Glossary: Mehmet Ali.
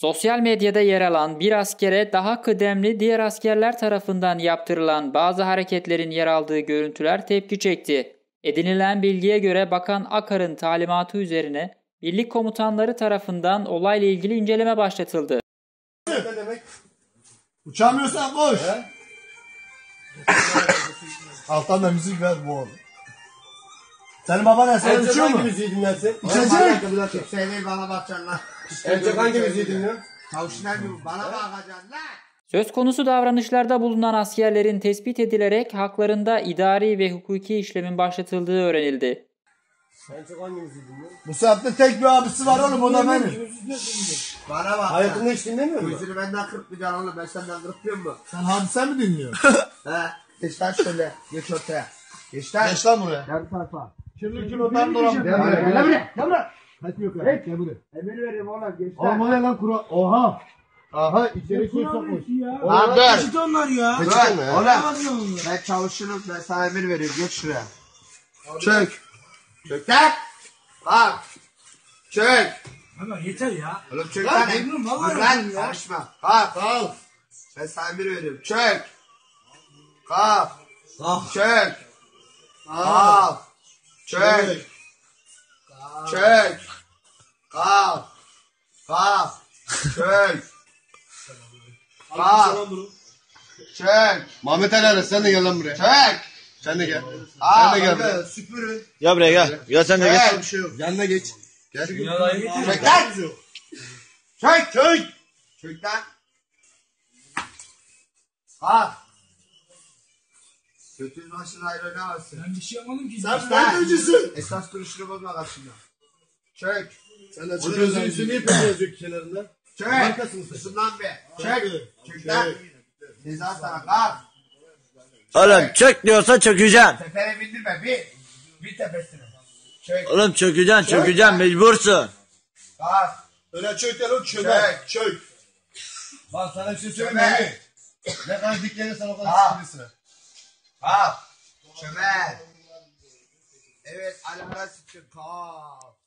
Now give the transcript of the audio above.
Sosyal medyada yer alan bir askere daha kıdemli diğer askerler tarafından yaptırılan bazı hareketlerin yer aldığı görüntüler tepki çekti. Edinilen bilgiye göre Bakan Akar'ın talimatı üzerine birlik komutanları tarafından olayla ilgili inceleme başlatıldı. Ne demek? Uçamıyorsan koş. Alttan da müzik ver bu oğlum. Senin baban Ersen uçuyor mu? Hangi müziği dinlersin? İçecek. Seni bana bakacaksın lan. Erkek hangi müziği dinliyor? Tavşinler gibi bana bakacaksın lan. Söz konusu davranışlarda bulunan askerlerin tespit edilerek haklarında idari ve hukuki işlemin başlatıldığı öğrenildi. Erkek hangi müziği dinliyor? Bu saatte tek bir abisi var oğlum, o da benim. Bana bak. Hayatında hiç dinlemiyor musun? Müziğini benden kırpmayacaksın oğlum, ben senden kırpmıyor mu? Sen hadise mi dinliyorsun? Geç lan şöyle, geç ortaya. Geç lan. Geç lan buraya. Gel tarafa. Kirli kilodan dolan. Gel buraya, gel buraya, gel buraya. Kaçmıyor kardeşim, gel buraya. Emir vereyim oğlan, geç lan. Olmalı lan kura. Oha. Aha, içeri suyu sokmuş. Lan dur. Peçete onlar ya. Peçete mi ya? Oğlan, ben çalışırım, ben sana emir veriyorum. Geç şuraya. Çök. Çök lan. Bak. Çök. Ama yeter ya. Oğlum çök lan. Lan karışma. Kalk. Kalk. Ben sana emir veriyorum. Çök. Kalk. Çök. Kalk. Çök. Çök. Kalk. Kalk. Çök. Kalk. Çök. Mehmet Ali sen de gel lan buraya. Çök. Sen de gel. Sen de gel buraya. Süpürün. Gel buraya gel. Ya sen de geç. Yanına geç. Gel. Çök lan. Çök. Çök. Çök lan. Kalk. Götünün başına ayrı oynamazsın. Ben bir şey yapmadım ki. Sen ben de ucusun. Esas duruşunu bozma karşımda. Çök. Sen de çıkıyorsun. O gözünün üstünü yapıyorsun gözlük kenarında. Çök. Markasın sen. Isından be. Çök. Çökten. Ceza sana kalk. Oğlum çök diyorsa çökeceksin. Tepene bindirme bir. Bir tepesine. Çök. Oğlum çökeceksin çökeceksin mecbursun. Kalk. Öyle çökten o çömek. Çök. Bak sana bir şey söyleyeyim. Ne kadar dikleri sana o kadar çıkabilirsin. Kalk. Çömel. Evet. Alamda sıçın. Kalk.